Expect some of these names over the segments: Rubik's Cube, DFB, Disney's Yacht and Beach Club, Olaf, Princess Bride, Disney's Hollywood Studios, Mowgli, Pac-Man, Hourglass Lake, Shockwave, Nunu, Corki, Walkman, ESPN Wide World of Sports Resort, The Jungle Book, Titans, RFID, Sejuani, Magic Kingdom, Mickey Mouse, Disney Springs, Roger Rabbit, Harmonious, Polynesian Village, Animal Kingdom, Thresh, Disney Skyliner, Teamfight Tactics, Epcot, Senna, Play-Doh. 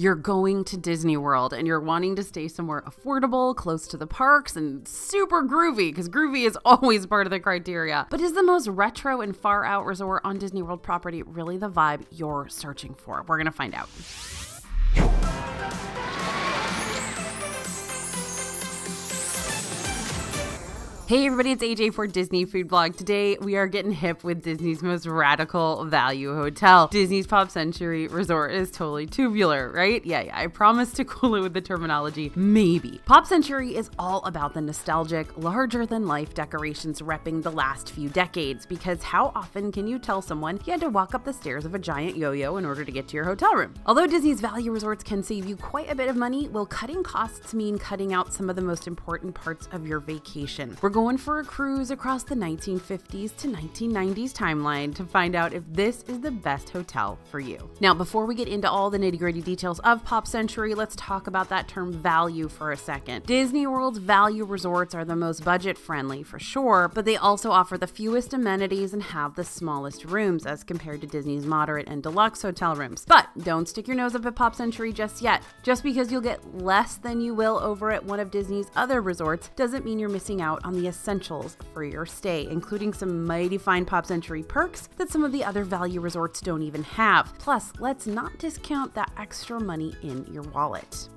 you're going to Disney World and you're wanting to stay somewhere affordable, close to the parks, and super groovy, because groovy is always part of the criteria. But is the most retro and far out resort on Disney World property really the vibe you're searching for? We're gonna find out. Hey everybody, it's AJ for Disney Food Blog. Today we are getting hip with Disney's most radical value hotel. Disney's Pop Century Resort is totally tubular, right? Yeah, I promise to cool it with the terminology, maybe. Pop Century is all about the nostalgic, larger-than-life decorations repping the last few decades, because how often can you tell someone you had to walk up the stairs of a giant yo-yo in order to get to your hotel room? Although Disney's value resorts can save you quite a bit of money, will cutting costs mean cutting out some of the most important parts of your vacation? We're going for a cruise across the 1950s to 1990s timeline to find out if this is the best hotel for you. Now, before we get into all the nitty-gritty details of Pop Century, let's talk about that term value for a second. Disney World's value resorts are the most budget-friendly for sure, but they also offer the fewest amenities and have the smallest rooms as compared to Disney's moderate and deluxe hotel rooms. But don't stick your nose up at Pop Century just yet. Just because you'll get less than you will over at one of Disney's other resorts doesn't mean you're missing out on the essentials for your stay, including some mighty fine Pop Century perks that some of the other value resorts don't even have. Plus, let's not discount that extra money in your wallet.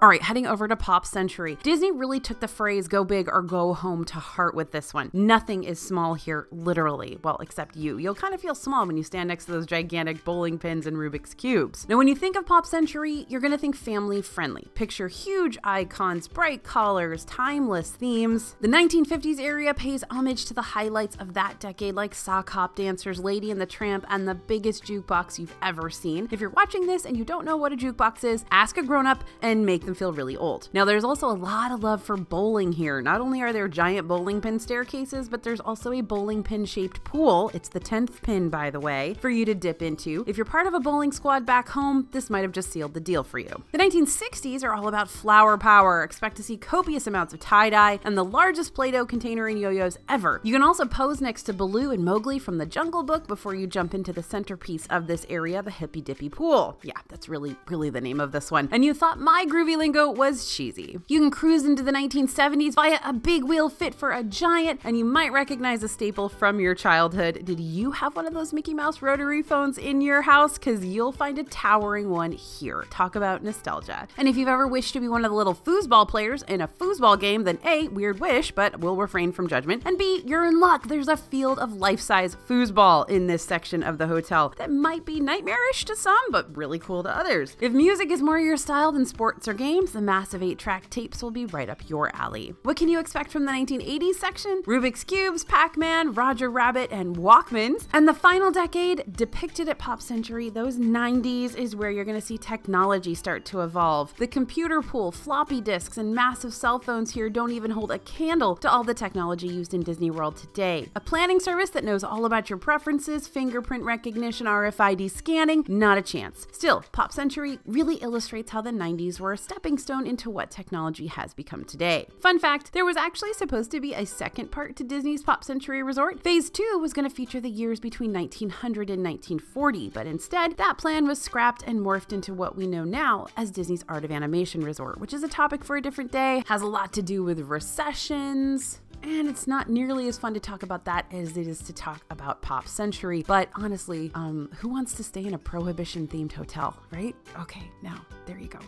All right, heading over to Pop Century. Disney really took the phrase go big or go home to heart with this one. Nothing is small here, literally. Well, except you. You'll kind of feel small when you stand next to those gigantic bowling pins and Rubik's Cubes. Now, when you think of Pop Century, you're gonna think family friendly. Picture huge icons, bright colors, timeless themes. The 1950s area pays homage to the highlights of that decade, like sock hop dancers, Lady and the Tramp, and the biggest jukebox you've ever seen. If you're watching this and you don't know what a jukebox is, ask a grown-up and make them feel really old. Now, there's also a lot of love for bowling here. Not only are there giant bowling pin staircases, but there's also a bowling pin shaped pool, it's the 10th pin by the way, for you to dip into. If you're part of a bowling squad back home, this might have just sealed the deal for you. The 1960s are all about flower power. Expect to see copious amounts of tie-dye and the largest Play-Doh container in yo-yos ever. You can also pose next to Baloo and Mowgli from The Jungle Book before you jump into the centerpiece of this area, the Hippy Dippy Pool. Yeah, that's really the name of this one. And you thought my groovy lingo was cheesy. You can cruise into the 1970s via a big wheel fit for a giant, and you might recognize a staple from your childhood. Did you have one of those Mickey Mouse rotary phones in your house? Because you'll find a towering one here. Talk about nostalgia. And if you've ever wished to be one of the little foosball players in a foosball game, then A, weird wish, but we'll refrain from judgment, and B, you're in luck. There's a field of life-size foosball in this section of the hotel that might be nightmarish to some, but really cool to others. If music is more your style than sports or games, the massive 8-track tapes will be right up your alley. What can you expect from the 1980s section? Rubik's Cubes, Pac-Man, Roger Rabbit, and Walkmans. And the final decade, depicted at Pop Century, those 90s, is where you're gonna see technology start to evolve. The computer pool, floppy disks, and massive cell phones here don't even hold a candle to all the technology used in Disney World today. A planning service that knows all about your preferences, fingerprint recognition, RFID scanning, not a chance. Still, Pop Century really illustrates how the 90s were a stepping stone into what technology has become today. Fun fact, there was actually supposed to be a second part to Disney's Pop Century Resort. Phase 2 was going to feature the years between 1900 and 1940, but instead, that plan was scrapped and morphed into what we know now as Disney's Art of Animation Resort, which is a topic for a different day, has a lot to do with recessions, and it's not nearly as fun to talk about that as it is to talk about Pop Century. But honestly, who wants to stay in a prohibition-themed hotel, right? Okay, now, there you go.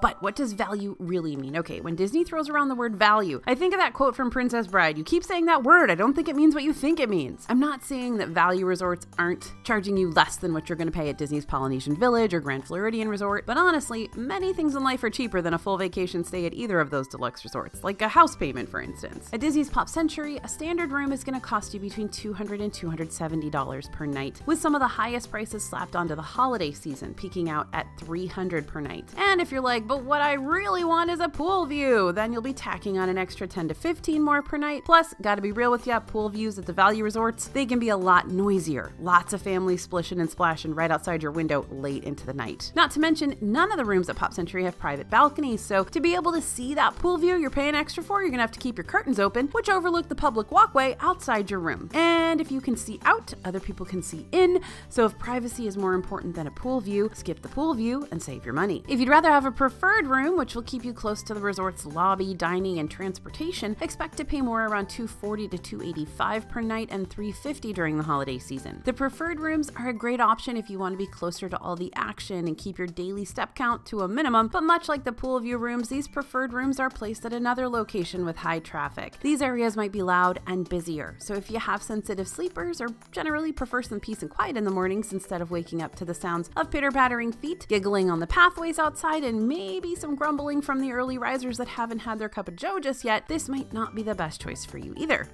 But what does value really mean? Okay, when Disney throws around the word value, I think of that quote from Princess Bride, you keep saying that word, I don't think it means what you think it means. I'm not saying that value resorts aren't charging you less than what you're gonna pay at Disney's Polynesian Village or Grand Floridian Resort, but honestly, many things in life are cheaper than a full vacation stay at either of those deluxe resorts, like a house payment, for instance. At Disney's Pop Century, a standard room is gonna cost you between $200 and $270 per night, with some of the highest prices slapped onto the holiday season, peaking out at $300 per night. And if you're like, but what I really want is a pool view. Then you'll be tacking on an extra 10 to 15 more per night. Plus, gotta be real with ya, pool views at the value resorts, they can be a lot noisier. Lots of families splishing and splashing right outside your window late into the night. Not to mention, none of the rooms at Pop Century have private balconies, so to be able to see that pool view you're paying extra for, you're gonna have to keep your curtains open, which overlook the public walkway outside your room. And if you can see out, other people can see in, so if privacy is more important than a pool view, skip the pool view and save your money. If you'd rather have a preferred room, which will keep you close to the resort's lobby, dining, and transportation, expect to pay more around $240 to $285 per night and $350 during the holiday season. The preferred rooms are a great option if you want to be closer to all the action and keep your daily step count to a minimum, but much like the pool view rooms, these preferred rooms are placed at another location with high traffic. These areas might be loud and busier, so if you have sensitive sleepers or generally prefer some peace and quiet in the mornings instead of waking up to the sounds of pitter-pattering feet, giggling on the pathways outside, and maybe some grumbling from the early risers that haven't had their cup of joe just yet, this might not be the best choice for you either.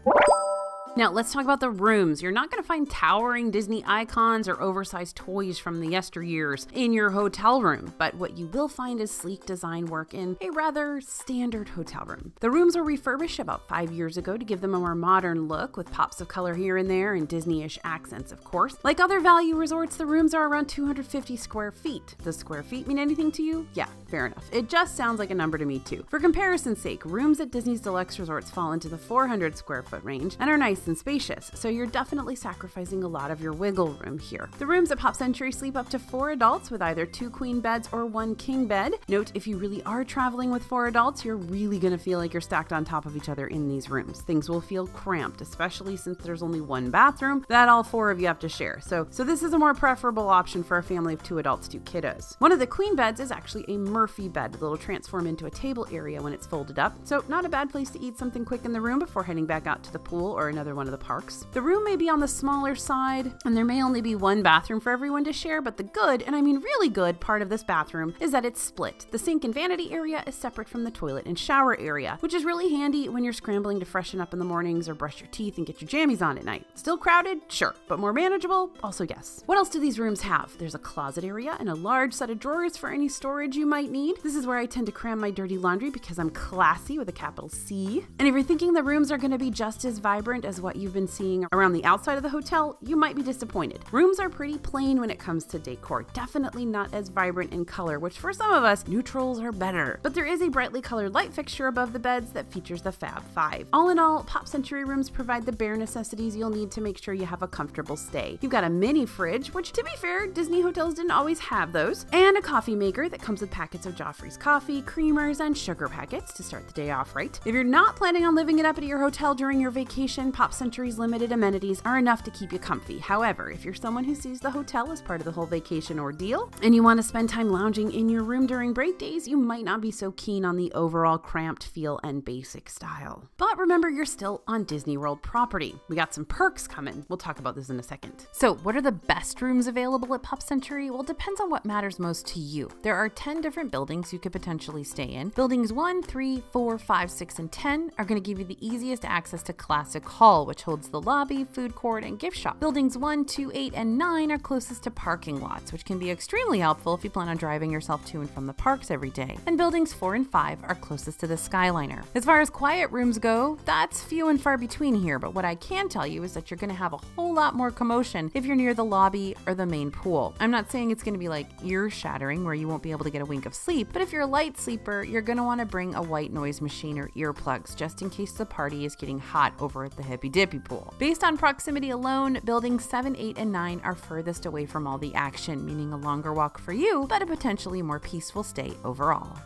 Now let's talk about the rooms. You're not gonna find towering Disney icons or oversized toys from the yesteryears in your hotel room, but what you will find is sleek design work in a rather standard hotel room. The rooms were refurbished about 5 years ago to give them a more modern look with pops of color here and there and Disney-ish accents, of course. Like other value resorts, the rooms are around 250 square feet. Does square feet mean anything to you? Yeah, fair enough. It just sounds like a number to me too. For comparison's sake, rooms at Disney's deluxe resorts fall into the 400 square foot range and are nice and spacious, so you're definitely sacrificing a lot of your wiggle room here. The rooms at Pop Century sleep up to 4 adults with either 2 queen beds or 1 king bed. Note, if you really are traveling with 4 adults, you're really gonna feel like you're stacked on top of each other in these rooms. Things will feel cramped, especially since there's only one bathroom that all 4 of you have to share. So this is a more preferable option for a family of 2 adults, 2 kiddos. One of the queen beds is actually a Murphy bed that'll transform into a table area when it's folded up, so not a bad place to eat something quick in the room before heading back out to the pool or another one of the parks. The room may be on the smaller side, and there may only be one bathroom for everyone to share, but the good, and I mean really good, part of this bathroom is that it's split. The sink and vanity area is separate from the toilet and shower area, which is really handy when you're scrambling to freshen up in the mornings or brush your teeth and get your jammies on at night. Still crowded? Sure, but more manageable? Also yes. What else do these rooms have? There's a closet area and a large set of drawers for any storage you might need. This is where I tend to cram my dirty laundry because I'm classy with a capital C. And if you're thinking the rooms are going to be just as vibrant as what you've been seeing around the outside of the hotel, you might be disappointed. Rooms are pretty plain when it comes to decor, definitely not as vibrant in color, which for some of us, neutrals are better. But there is a brightly colored light fixture above the beds that features the Fab 5. All in all, Pop Century rooms provide the bare necessities you'll need to make sure you have a comfortable stay. You've got a mini fridge, which to be fair, Disney hotels didn't always have those, and a coffee maker that comes with packets of Joffrey's coffee, creamers, and sugar packets to start the day off right. If you're not planning on living it up at your hotel during your vacation, Pop Century's limited amenities are enough to keep you comfy. However, if you're someone who sees the hotel as part of the whole vacation ordeal and you want to spend time lounging in your room during break days, you might not be so keen on the overall cramped feel and basic style. But remember, you're still on Disney World property. We got some perks coming. We'll talk about this in a second. So what are the best rooms available at Pop Century? Well, it depends on what matters most to you. There are 10 different buildings you could potentially stay in. Buildings 1, 3, 4, 5, 6, and 10 are going to give you the easiest access to Classic Hall, which holds the lobby, food court, and gift shop. Buildings 1, 2, 8, and 9 are closest to parking lots, which can be extremely helpful if you plan on driving yourself to and from the parks every day. And buildings 4 and 5 are closest to the Skyliner. As far as quiet rooms go, that's few and far between here, but what I can tell you is that you're going to have a whole lot more commotion if you're near the lobby or the main pool. I'm not saying it's going to be like ear-shattering where you won't be able to get a wink of sleep, but if you're a light sleeper, you're going to want to bring a white noise machine or earplugs just in case the party is getting hot over at the hippy dippy pool. Based on proximity alone, buildings 7, 8, and 9 are furthest away from all the action, meaning a longer walk for you, but a potentially more peaceful stay overall.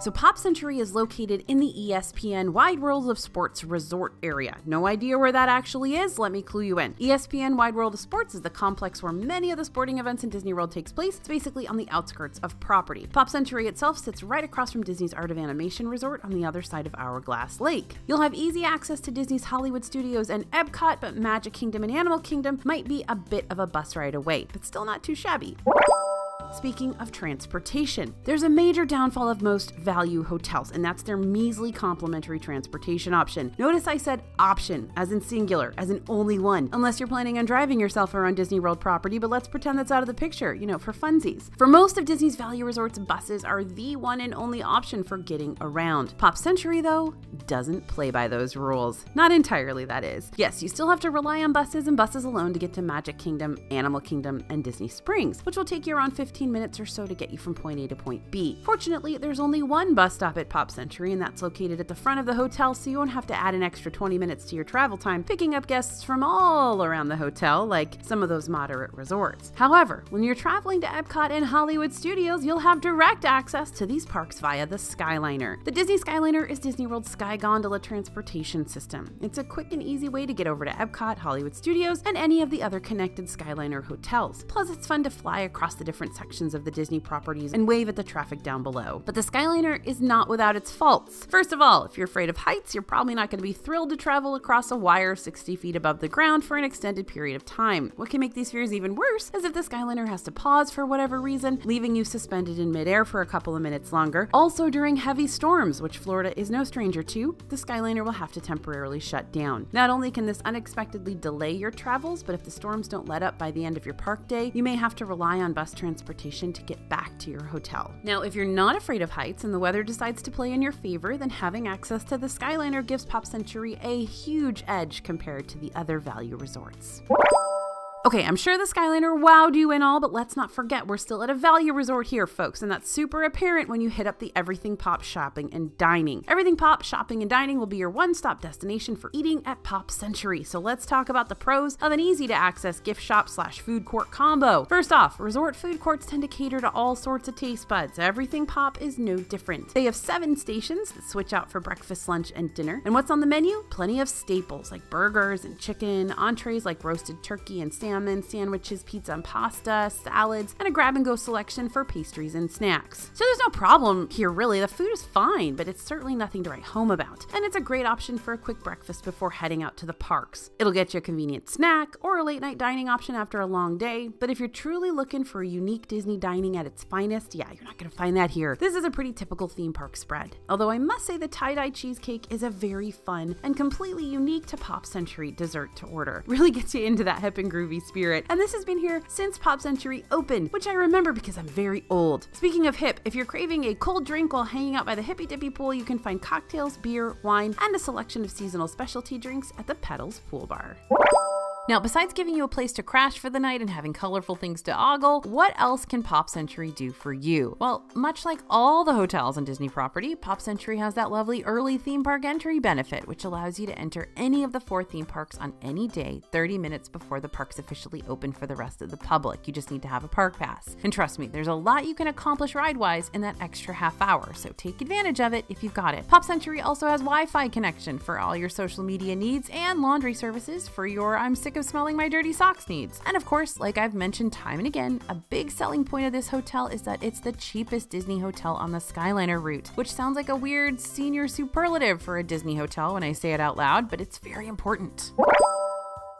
So Pop Century is located in the ESPN Wide World of Sports Resort area. No idea where that actually is? Let me clue you in. ESPN Wide World of Sports is the complex where many of the sporting events in Disney World takes place. It's basically on the outskirts of property. Pop Century itself sits right across from Disney's Art of Animation Resort on the other side of Hourglass Lake. You'll have easy access to Disney's Hollywood Studios and Epcot, but Magic Kingdom and Animal Kingdom might be a bit of a bus ride away, but still not too shabby. Speaking of transportation, there's a major downfall of most value hotels, and that's their measly complimentary transportation option. Notice I said option, as in singular, as in only one, unless you're planning on driving yourself around Disney World property, but let's pretend that's out of the picture, you know, for funsies. For most of Disney's value resorts, buses are the one and only option for getting around. Pop Century, though, doesn't play by those rules. Not entirely, that is. Yes, you still have to rely on buses and buses alone to get to Magic Kingdom, Animal Kingdom, and Disney Springs, which will take you around 15 minutes or so to get you from point A to point B. Fortunately, there's only one bus stop at Pop Century, and that's located at the front of the hotel, so you won't have to add an extra 20 minutes to your travel time, picking up guests from all around the hotel, like some of those moderate resorts. However, when you're traveling to Epcot and Hollywood Studios, you'll have direct access to these parks via the Skyliner. The Disney Skyliner is Disney World's Sky Gondola transportation system. It's a quick and easy way to get over to Epcot, Hollywood Studios, and any of the other connected Skyliner hotels. Plus, it's fun to fly across the different sections of the Disney properties and wave at the traffic down below. But the Skyliner is not without its faults. First of all, if you're afraid of heights, you're probably not going to be thrilled to travel across a wire 60 feet above the ground for an extended period of time. What can make these fears even worse is if the Skyliner has to pause for whatever reason, leaving you suspended in midair for a couple of minutes longer. Also, during heavy storms, which Florida is no stranger to, the Skyliner will have to temporarily shut down. Not only can this unexpectedly delay your travels, but if the storms don't let up by the end of your park day, you may have to rely on bus transportation to get back to your hotel. Now, if you're not afraid of heights and the weather decides to play in your favor, then having access to the Skyliner gives Pop Century a huge edge compared to the other value resorts. Okay, I'm sure the Skyliner wowed you and all, but let's not forget we're still at a value resort here, folks, and that's super apparent when you hit up the Everything Pop Shopping and Dining. Everything Pop Shopping and Dining will be your one-stop destination for eating at Pop Century, so let's talk about the pros of an easy-to-access gift shop / food court combo. First off, resort food courts tend to cater to all sorts of taste buds. Everything Pop is no different. They have 7 stations that switch out for breakfast, lunch, and dinner, and what's on the menu? Plenty of staples like burgers and chicken, entrees like roasted turkey and salmon, sandwiches, pizza and pasta, salads, and a grab-and-go selection for pastries and snacks. So there's no problem here, really. The food is fine, but it's certainly nothing to write home about. And it's a great option for a quick breakfast before heading out to the parks. It'll get you a convenient snack or a late-night dining option after a long day, but if you're truly looking for a unique Disney dining at its finest, yeah, you're not going to find that here. This is a pretty typical theme park spread. Although I must say the tie-dye cheesecake is a very fun and completely unique to Pop Century dessert to order. Really gets you into that hip and groovy spirit, and this has been here since Pop Century opened, which I remember because I'm very old. Speaking of hip, if you're craving a cold drink while hanging out by the hippy dippy pool, you can find cocktails, beer, wine, and a selection of seasonal specialty drinks at the Petals Pool Bar. Now, besides giving you a place to crash for the night and having colorful things to ogle, what else can Pop Century do for you? Well, much like all the hotels on Disney property, Pop Century has that lovely early theme park entry benefit, which allows you to enter any of the 4 theme parks on any day, 30 minutes before the parks officially open for the rest of the public. You just need to have a park pass. And trust me, there's a lot you can accomplish ride-wise in that extra half hour, so take advantage of it if you've got it. Pop Century also has Wi-Fi connection for all your social media needs and laundry services for your I'm sick of smelling my dirty socks needs. And of course, like I've mentioned time and again, a big selling point of this hotel is that it's the cheapest Disney hotel on the Skyliner route, which sounds like a weird senior superlative for a Disney hotel when I say it out loud, but it's very important.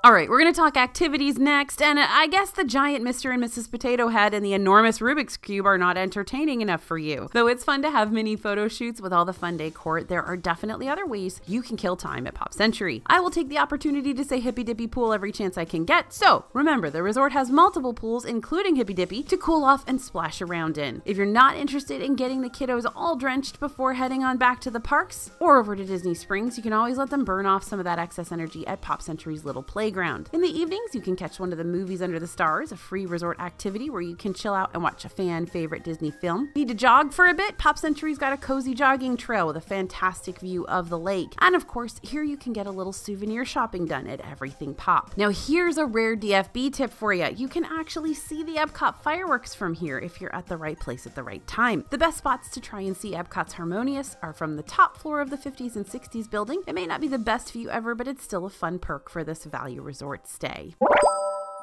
All right, we're going to talk activities next, and I guess the giant Mr. and Mrs. Potato Head and the enormous Rubik's Cube are not entertaining enough for you. Though it's fun to have mini photo shoots with all the fun decor, there are definitely other ways you can kill time at Pop Century. I will take the opportunity to say hippy dippy pool every chance I can get, so remember, the resort has multiple pools, including hippy dippy, to cool off and splash around in. If you're not interested in getting the kiddos all drenched before heading on back to the parks or over to Disney Springs, you can always let them burn off some of that excess energy at Pop Century's little playground. In the evenings, you can catch one of the Movies Under the Stars, a free resort activity where you can chill out and watch a fan favorite Disney film. Need to jog for a bit? Pop Century's got a cozy jogging trail with a fantastic view of the lake. And of course, here you can get a little souvenir shopping done at Everything Pop. Now here's a rare DFB tip for you. You can actually see the Epcot fireworks from here if you're at the right place at the right time. The best spots to try and see Epcot's Harmonious are from the top floor of the 50s and 60s building. It may not be the best view ever, but it's still a fun perk for this value resort stay.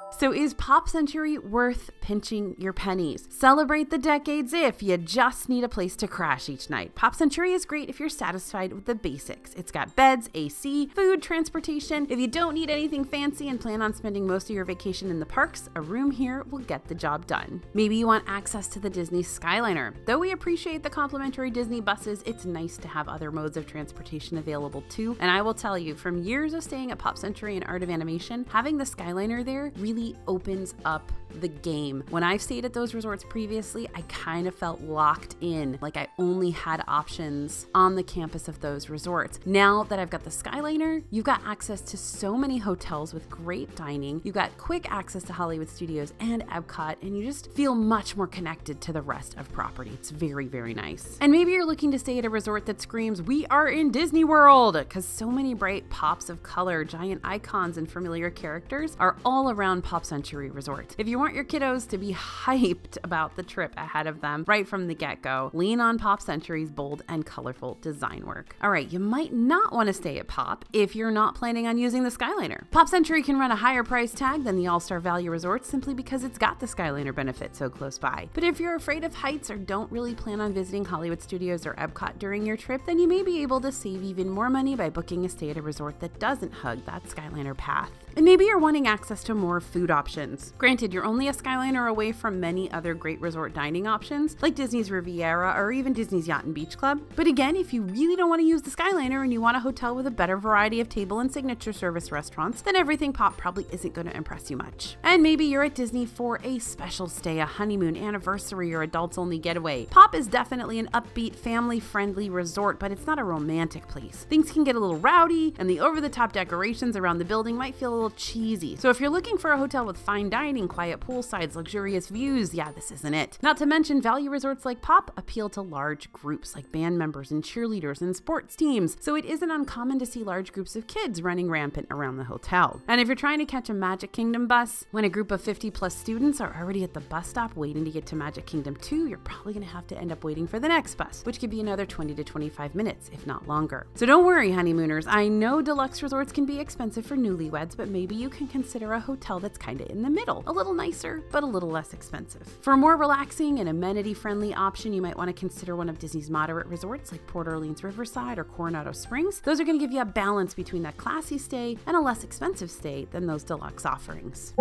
So is Pop Century worth pinching your pennies? Celebrate the decades if you just need a place to crash each night. Pop Century is great if you're satisfied with the basics. It's got beds, AC, food, transportation. If you don't need anything fancy and plan on spending most of your vacation in the parks, a room here will get the job done. Maybe you want access to the Disney Skyliner. Though we appreciate the complimentary Disney buses, it's nice to have other modes of transportation available too. And I will tell you, from years of staying at Pop Century and Art of Animation, having the Skyliner there really opens up the game. When I've stayed at those resorts previously, I kind of felt locked in, like I only had options on the campus of those resorts. Now that I've got the Skyliner, you've got access to so many hotels with great dining, you've got quick access to Hollywood Studios and Epcot, and you just feel much more connected to the rest of property. It's very, very nice. And maybe you're looking to stay at a resort that screams, "We are in Disney World," because so many bright pops of color, giant icons, and familiar characters are all around Pop Century Resort. If you want your kiddos to be hyped about the trip ahead of them right from the get-go, lean on Pop Century's bold and colorful design work. All right, you might not want to stay at Pop if you're not planning on using the Skyliner. Pop Century can run a higher price tag than the All-Star Value Resort simply because it's got the Skyliner benefit so close by. But if you're afraid of heights or don't really plan on visiting Hollywood Studios or Epcot during your trip, then you may be able to save even more money by booking a stay at a resort that doesn't hug that Skyliner path. And maybe you're wanting access to more food options. Granted, you're only a Skyliner away from many other great resort dining options, like Disney's Riviera or even Disney's Yacht and Beach Club. But again, if you really don't want to use the Skyliner and you want a hotel with a better variety of table and signature service restaurants, then Everything Pop probably isn't going to impress you much. And maybe you're at Disney for a special stay, a honeymoon, anniversary, or adults-only getaway. Pop is definitely an upbeat, family-friendly resort, but it's not a romantic place. Things can get a little rowdy, and the over-the-top decorations around the building might feel a little cheesy. So if you're looking for a hotel with fine dining, quiet poolsides, luxurious views, yeah, this isn't it. Not to mention, value resorts like Pop appeal to large groups like band members and cheerleaders and sports teams, so it isn't uncommon to see large groups of kids running rampant around the hotel. And if you're trying to catch a Magic Kingdom bus, when a group of 50+ students are already at the bus stop waiting to get to Magic Kingdom 2, you're probably gonna have to end up waiting for the next bus, which could be another 20 to 25 minutes, if not longer. So don't worry, honeymooners. I know deluxe resorts can be expensive for newlyweds, but maybe you can consider a hotel that's kind of in the middle. A little nicer, but a little less expensive. For a more relaxing and amenity-friendly option, you might want to consider one of Disney's moderate resorts like Port Orleans Riverside or Coronado Springs. Those are going to give you a balance between that classy stay and a less expensive stay than those deluxe offerings.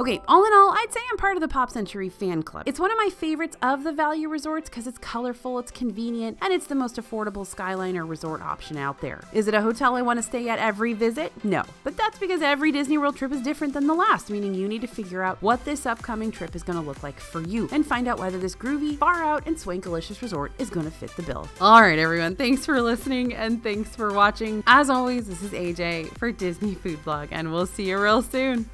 Okay, all in all, I'd say I'm part of the Pop Century fan club. It's one of my favorites of the value resorts because it's colorful, it's convenient, and it's the most affordable Skyliner resort option out there. Is it a hotel I want to stay at every visit? No, but that's because every Disney World trip is different than the last, meaning you need to figure out what this upcoming trip is going to look like for you and find out whether this groovy, far-out, and swankalicious resort is going to fit the bill. All right, everyone, thanks for listening and thanks for watching. As always, this is AJ for Disney Food Blog, and we'll see you real soon.